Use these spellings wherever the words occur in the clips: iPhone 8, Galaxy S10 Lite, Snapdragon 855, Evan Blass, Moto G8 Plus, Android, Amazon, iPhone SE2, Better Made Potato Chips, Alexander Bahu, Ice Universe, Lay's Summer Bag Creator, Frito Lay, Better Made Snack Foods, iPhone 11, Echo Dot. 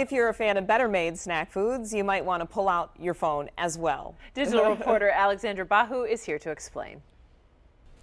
If you're a fan of Better Made Snack Foods, you might want to pull out your phone as well. Digital reporter Alexander Bahu is here to explain.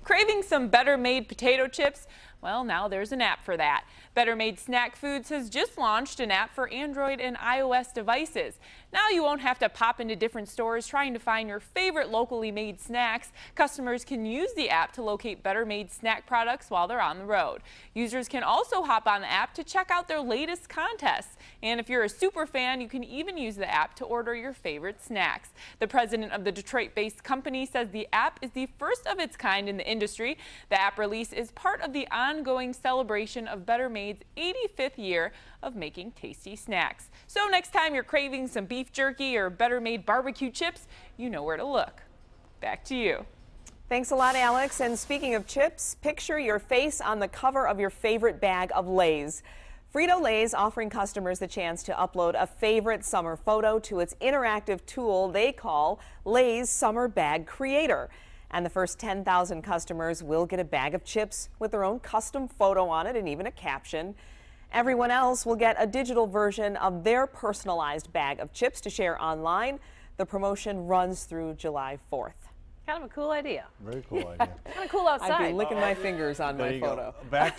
Craving some better-made potato chips? Well, now there's an app for that. Better Made Snack Foods has just launched an app for Android and iOS devices. Now you won't have to pop into different stores trying to find your favorite locally made snacks. Customers can use the app to locate Better Made snack products while they're on the road. Users can also hop on the app to check out their latest contests. And if you're a super fan, you can even use the app to order your favorite snacks. The president of the Detroit-based company says the app is the first of its kind in the industry. The app release is part of the ongoing celebration of Better Made's 85th year of making tasty snacks. So next time you're craving some beef jerky or Better Made barbecue chips, you know where to look. Back to you. Thanks a lot, Alex. And speaking of chips, picture your face on the cover of your favorite bag of Lay's. Frito Lay is offering customers the chance to upload a favorite summer photo to its interactive tool they call Lay's Summer Bag Creator. And the first 10,000 customers will get a bag of chips with their own custom photo on it and even a caption. Everyone else will get a digital version of their personalized bag of chips to share online. The promotion runs through July 4th. Kind of a cool idea. Very cool idea. Kind of cool outside. I'd be licking my fingers on there my photo. Go. Back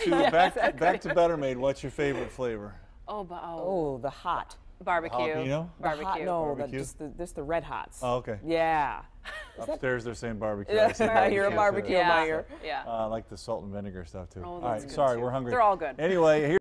to Better Made. What's your favorite flavor? Oh, the hot barbecue. Jalapeno? Barbecue. The hot, no, barbecue? Just the red hots. Oh, okay. Yeah. Upstairs, they're saying barbecue. Yeah, I hear a barbecue in my ear. Yeah. I like the salt and vinegar stuff, too. Oh, all right, sorry, too. We're hungry. They're all good. Anyway, here